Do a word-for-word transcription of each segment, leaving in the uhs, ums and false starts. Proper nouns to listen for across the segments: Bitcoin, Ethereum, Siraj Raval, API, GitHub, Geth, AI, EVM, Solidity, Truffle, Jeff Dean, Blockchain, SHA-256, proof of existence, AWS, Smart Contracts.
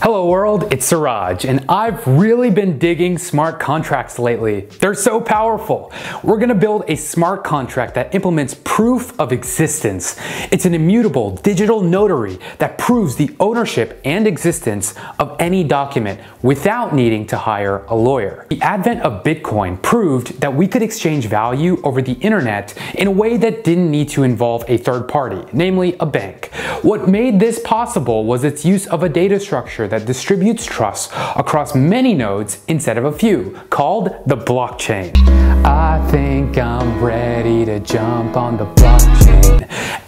Hello world, it's Siraj, and I've really been digging smart contracts lately. They're so powerful. We're gonna build a smart contract that implements proof of existence. It's an immutable digital notary that proves the ownership and existence of any document without needing to hire a lawyer. The advent of Bitcoin proved that we could exchange value over the internet in a way that didn't need to involve a third party, namely a bank. What made this possible was its use of a data structure that distributes trust across many nodes instead of a few, called the blockchain. I think I'm ready to jump on the blockchain.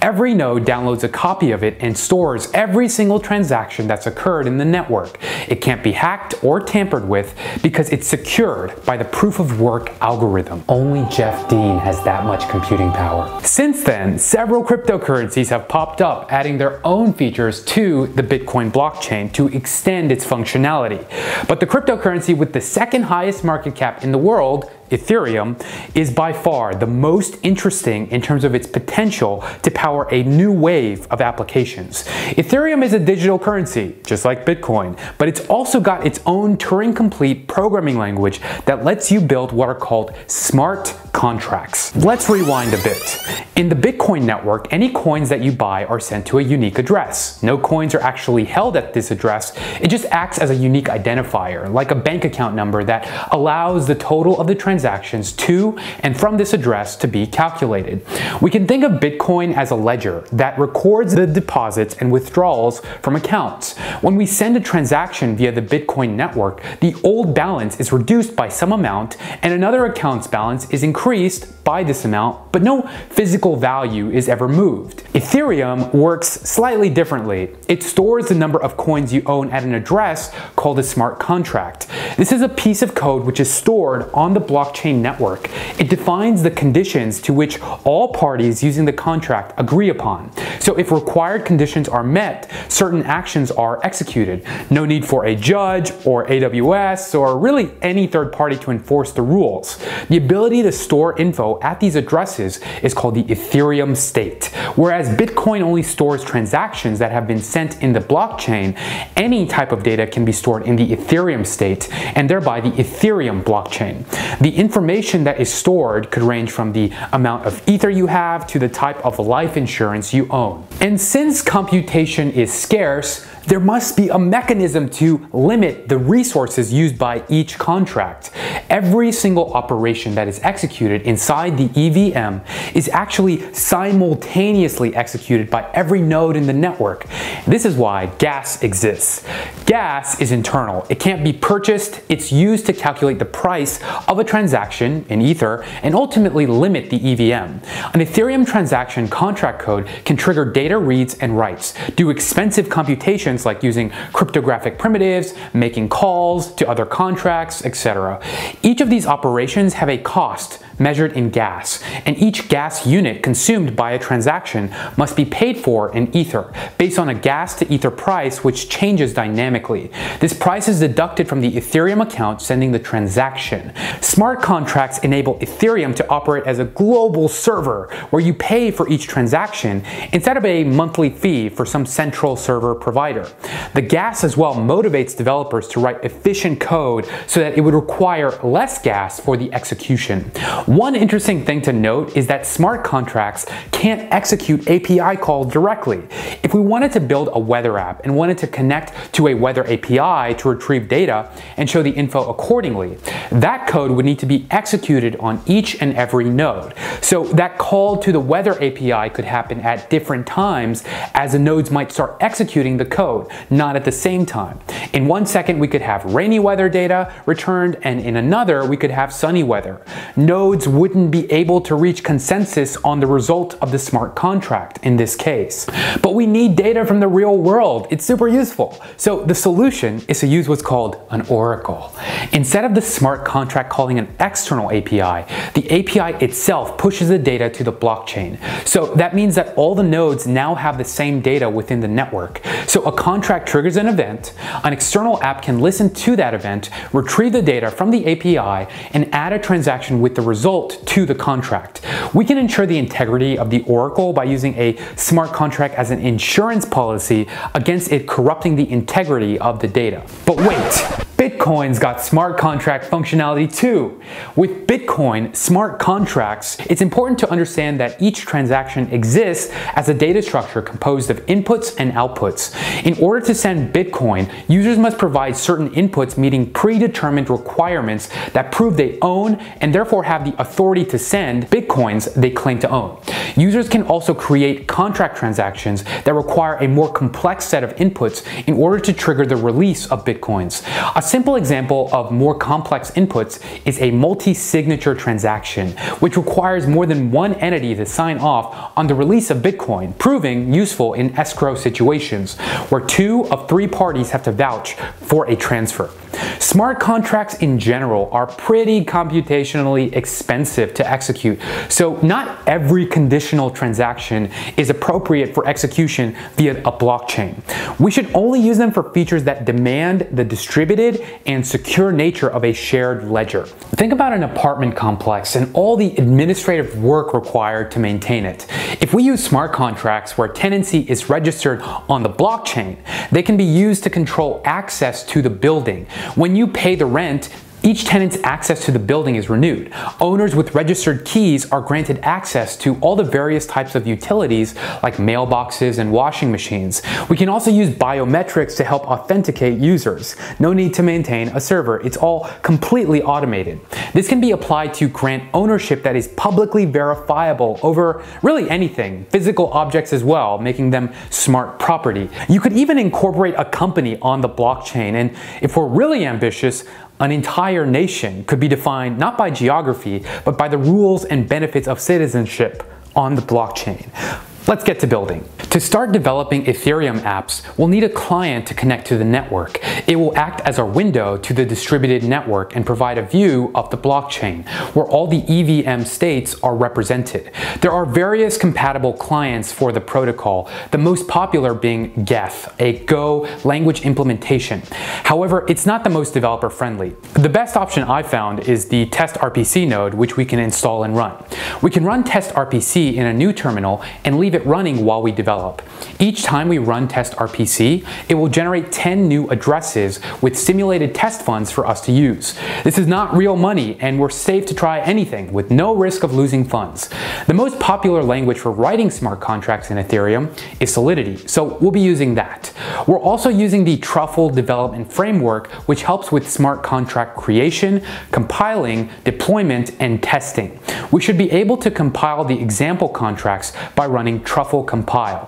Every node downloads a copy of it and stores every single transaction that's occurred in the network. It can't be hacked or tampered with because it's secured by the proof of work algorithm. Only Jeff Dean has that much computing power. Since then, several cryptocurrencies have popped up, adding their own features to the Bitcoin blockchain to extend its functionality. But the cryptocurrency with the second highest market cap in the world, Ethereum, is by far the most interesting in terms of its potential to power a new wave of applications. Ethereum is a digital currency, just like Bitcoin, but it's also got its own Turing-complete programming language that lets you build what are called smart contracts. Let's rewind a bit. In the Bitcoin network, any coins that you buy are sent to a unique address. No coins are actually held at this address. It just acts as a unique identifier, like a bank account number that allows the total of the transactions transactions to and from this address to be calculated. We can think of Bitcoin as a ledger that records the deposits and withdrawals from accounts. When we send a transaction via the Bitcoin network, the old balance is reduced by some amount and another account's balance is increased by this amount, but no physical value is ever moved. Ethereum works slightly differently. It stores the number of coins you own at an address called a smart contract. This is a piece of code which is stored on the blockchain Blockchain network. It defines the conditions to which all parties using the contract agree upon. So if required conditions are met, certain actions are executed. No need for a judge or A W S or really any third party to enforce the rules. The ability to store info at these addresses is called the Ethereum state. Whereas Bitcoin only stores transactions that have been sent in the blockchain, any type of data can be stored in the Ethereum state and thereby the Ethereum blockchain. The information that is stored could range from the amount of ether you have to the type of life insurance you own. And since computation is scarce, there must be a mechanism to limit the resources used by each contract. Every single operation that is executed inside the E V M is actually simultaneously executed by every node in the network. This is why gas exists. Gas is internal. It can't be purchased. It's used to calculate the price of a transaction in ether and ultimately limit the E V M. An Ethereum transaction contract code can trigger data reads and writes, do expensive computation like using cryptographic primitives, making calls to other contracts, et cetera. Each of these operations have a cost measured in gas, and each gas unit consumed by a transaction must be paid for in ether, based on a gas to ether price which changes dynamically. This price is deducted from the Ethereum account sending the transaction. Smart contracts enable Ethereum to operate as a global server where you pay for each transaction instead of a monthly fee for some central server provider. The gas as well motivates developers to write efficient code so that it would require less gas for the execution. One interesting thing to note is that smart contracts can't execute A P I calls directly. If we wanted to build a weather app and wanted to connect to a weather A P I to retrieve data and show the info accordingly, that code would need to be executed on each and every node. So that call to the weather A P I could happen at different times as the nodes might start executing the code. Not at the same time. In one second, we could have rainy weather data returned, and in another, we could have sunny weather. Nodes wouldn't be able to reach consensus on the result of the smart contract in this case. But we need data from the real world. It's super useful. So the solution is to use what's called an oracle. Instead of the smart contract calling an external A P I, the A P I itself pushes the data to the blockchain. So that means that all the nodes now have the same data within the network. So a contract triggers an event, an external app can listen to that event, retrieve the data from the A P I, and add a transaction with the result to the contract. We can ensure the integrity of the oracle by using a smart contract as an insurance policy against it corrupting the integrity of the data. But wait! Bitcoin's got smart contract functionality too. With Bitcoin smart contracts, it's important to understand that each transaction exists as a data structure composed of inputs and outputs. In order to send Bitcoin, users must provide certain inputs meeting predetermined requirements that prove they own and therefore have the authority to send Bitcoins they claim to own. Users can also create contract transactions that require a more complex set of inputs in order to trigger the release of Bitcoins. A A simple example of more complex inputs is a multi-signature transaction, which requires more than one entity to sign off on the release of Bitcoin, proving useful in escrow situations, where two of three parties have to vouch for a transfer. Smart contracts in general are pretty computationally expensive to execute, so not every conditional transaction is appropriate for execution via a blockchain. We should only use them for features that demand the distributed and secure nature of a shared ledger. Think about an apartment complex and all the administrative work required to maintain it. If we use smart contracts where tenancy is registered on the blockchain, they can be used to control access to the building. When you pay the rent, each tenant's access to the building is renewed. Owners with registered keys are granted access to all the various types of utilities like mailboxes and washing machines. We can also use biometrics to help authenticate users. No need to maintain a server. It's all completely automated. This can be applied to grant ownership that is publicly verifiable over really anything, physical objects as well, making them smart property. You could even incorporate a company on the blockchain, and if we're really ambitious, an entire nation could be defined not by geography, but by the rules and benefits of citizenship on the blockchain. Let's get to building. To start developing Ethereum apps, we'll need a client to connect to the network. It will act as our window to the distributed network and provide a view of the blockchain, where all the E V M states are represented. There are various compatible clients for the protocol, the most popular being Geth, a Go language implementation. However, it's not the most developer-friendly. The best option I've found is the test R P C node, which we can install and run. We can run test R P C in a new terminal and leave it running while we develop. Each time we run test R P C, it will generate ten new addresses with simulated test funds for us to use. This is not real money, and we're safe to try anything with no risk of losing funds. The most popular language for writing smart contracts in Ethereum is Solidity, so we'll be using that. We're also using the Truffle development framework, which helps with smart contract creation, compiling, deployment, and testing. We should be able to compile the example contracts by running Truffle compile.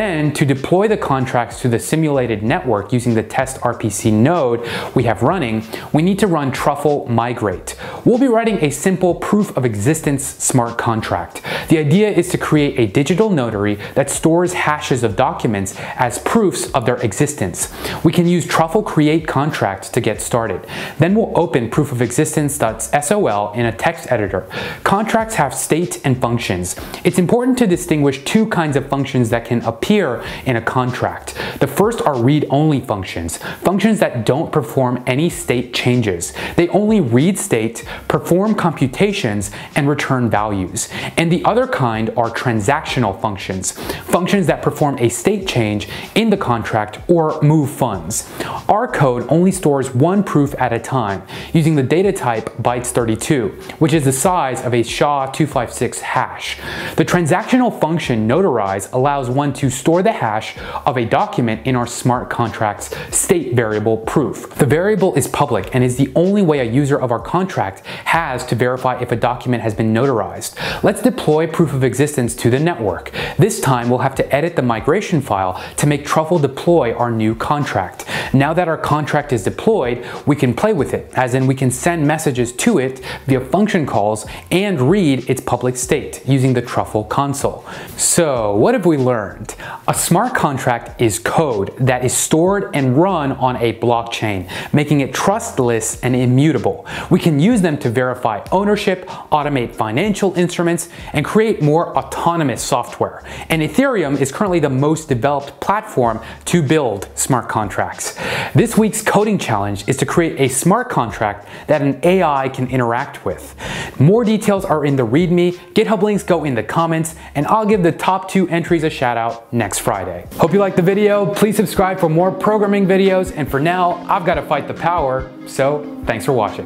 Then, to deploy the contracts to the simulated network using the test R P C node we have running, we need to run Truffle migrate. We'll be writing a simple proof of existence smart contract. The idea is to create a digital notary that stores hashes of documents as proofs of their existence. We can use Truffle create contract to get started. Then we'll open proof of existence dot S O L in a text editor. Contracts have state and functions. It's important to distinguish two kinds of functions that can appear in a contract. The first are read-only functions, functions that don't perform any state changes. They only read state, perform computations, and return values. And the other kind are transactional functions, functions that perform a state change in the contract or move funds. Our code only stores one proof at a time, using the data type bytes thirty-two, which is the size of a S H A two fifty-six hash. The transactional function notarize allows one to store the hash of a document in our smart contract's state variable proof. The variable is public and is the only way a user of our contract has to verify if a document has been notarized. Let's deploy proof of existence to the network. This time we'll have to edit the migration file to make Truffle deploy our new contract. Now that our contract is deployed, we can play with it, as in we can send messages to it via function calls and read its public state using the Truffle console. So what have we learned? A smart contract is code that is stored and run on a blockchain, making it trustless and immutable. We can use them to verify ownership, automate financial instruments, and create more autonomous software. And Ethereum is currently the most developed platform to build smart contracts. This week's coding challenge is to create a smart contract that an A I can interact with. More details are in the README, GitHub links go in the comments, and I'll give the top two entries a shout out next Friday. Hope you liked the video. Please subscribe for more programming videos, and for now, I've got to fight the power, so thanks for watching.